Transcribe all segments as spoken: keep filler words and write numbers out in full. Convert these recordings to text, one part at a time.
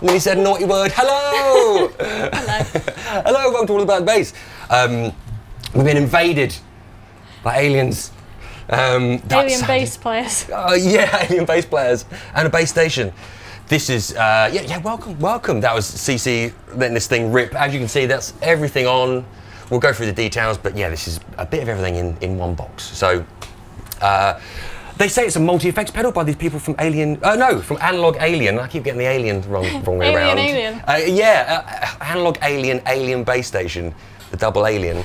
and then he said a naughty word. Hello! Hello. Hello, welcome to All About the Bass. Um, we've been invaded by aliens. Um, alien bass players. Oh, yeah, alien bass players. And a bass station. This is, uh, yeah, yeah, welcome, welcome. That was C C letting this thing rip. As you can see, that's everything on. We'll go through the details, but yeah, this is a bit of everything in, in one box. So, uh, they say it's a multi-effects pedal by these people from Alien, uh, no, from Analog Alien. I keep getting the Alien wrong, wrong way around. Alien, Alien. Uh, yeah, uh, Analog Alien, Alien Bass Station, the double Alien.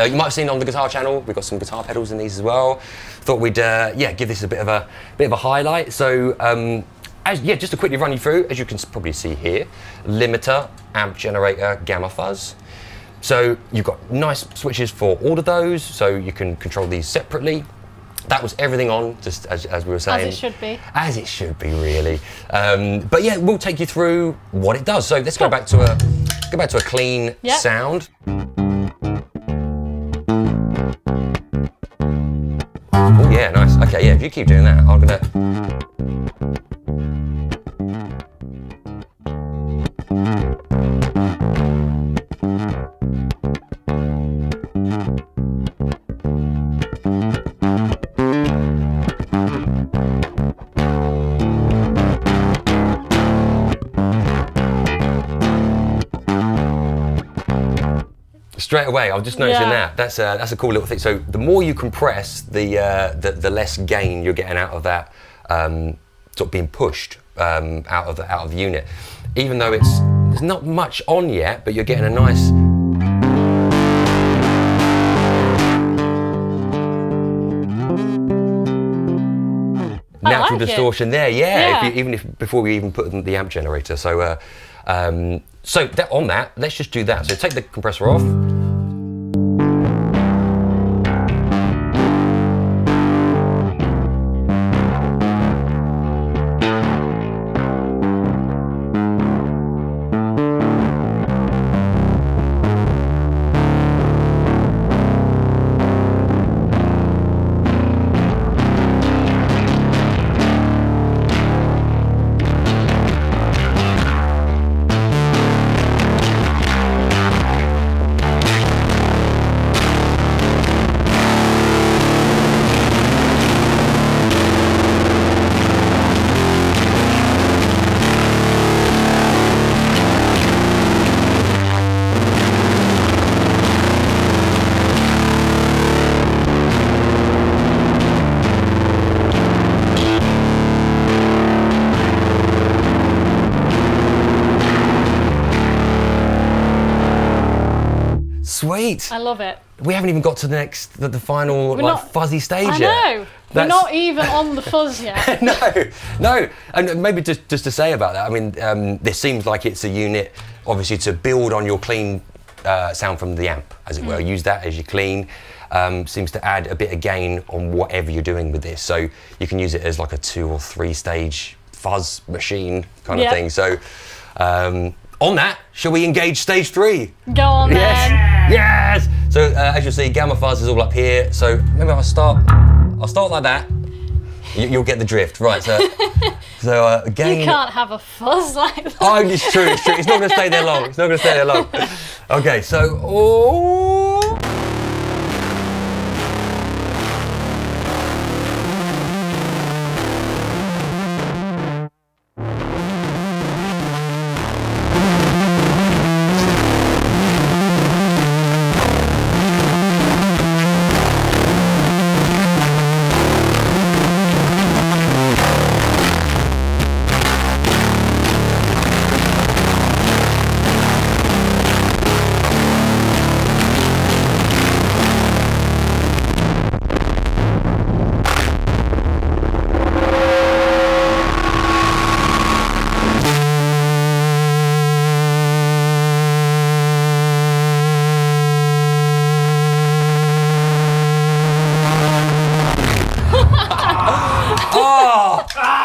Uh, you might have seen it on the Guitar Channel. We've got some guitar pedals in these as well. Thought we'd, uh, yeah, give this a bit of a, bit of a highlight. So, um, As, yeah, just to quickly run you through, as you can probably see here, limiter, amp generator, gamma fuzz. So you've got nice switches for all of those, so you can control these separately. That was everything on, just as, as we were saying. As it should be. As it should be, really. Um, but yeah, we'll take you through what it does. So let's go back to a, go back to a clean yep. sound. Oh yeah, nice. Okay, yeah, if you keep doing that, I'm gonna... Straight away, I was just noticing yeah. that. That's a, that's a cool little thing. So the more you compress, the uh, the, the less gain you're getting out of that, um, sort of being pushed um, out of the out of the unit. Even though it's there's not much on yet, but you're getting a nice. I natural like distortion it. There, yeah. yeah. If you, even if before we even put in the amp generator. So, uh, um, so that on that, let's just do that. So take the compressor off. Sweet. I love it. We haven't even got to the next, the, the final We're like not, fuzzy stage I yet. I know. That's... We're not even on the fuzz yet. no, no. And maybe just, just to say about that, I mean, um, this seems like it's a unit, obviously, to build on your clean uh, sound from the amp, as it mm. were. Use that as your clean. Um, seems to add a bit of gain on whatever you're doing with this. So you can use it as like a two or three stage fuzz machine kind yeah. of thing. So um, on that, shall we engage stage three? Go on then. Yes. Yes! So uh, as you'll see, gamma fuzz is all up here. So remember, I'll start, I'll start like that. You, you'll get the drift, right? So, so uh, again, you can't have a fuzz like that. Oh, it's true, it's true. It's not going to stay there long. It's not going to stay there long. Okay, so oh.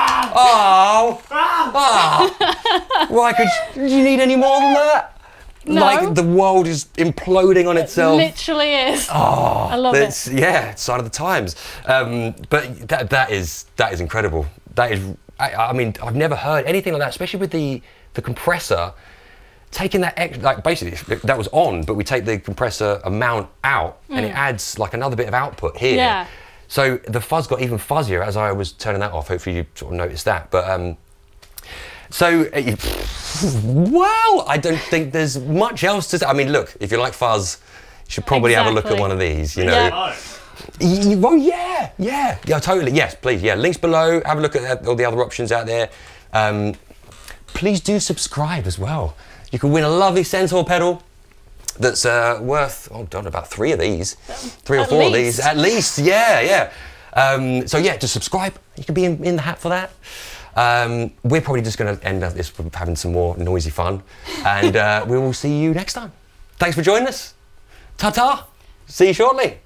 Oh! Ah! Why could you, you need any more than that? No. Like the world is imploding on itself. It literally is. Oh, I love it. Yeah, sign of the times. Um, but that that is that is incredible. That is. I, I mean, I've never heard anything like that, especially with the the compressor, taking that extra, like basically that was on, but we take the compressor amount out mm. and it adds like another bit of output here. Yeah. So the fuzz got even fuzzier as I was turning that off. Hopefully you sort of noticed that. But um, so, uh, well, I don't think there's much else to say. I mean, look, if you like fuzz, you should probably exactly. have a look at one of these, you know. Yeah. You, well, yeah, yeah, yeah, totally. Yes, please, yeah. Links below, have a look at all the other options out there. Um, please do subscribe as well. You can win a lovely Centaur pedal that's uh, worth, oh, don't know, about three of these. Three or at four least. of these, at least, yeah, yeah. Um, so yeah, just subscribe. You can be in, in the hat for that. Um, we're probably just gonna end up this having some more noisy fun. And uh, we will see you next time. Thanks for joining us. Ta-ta, see you shortly.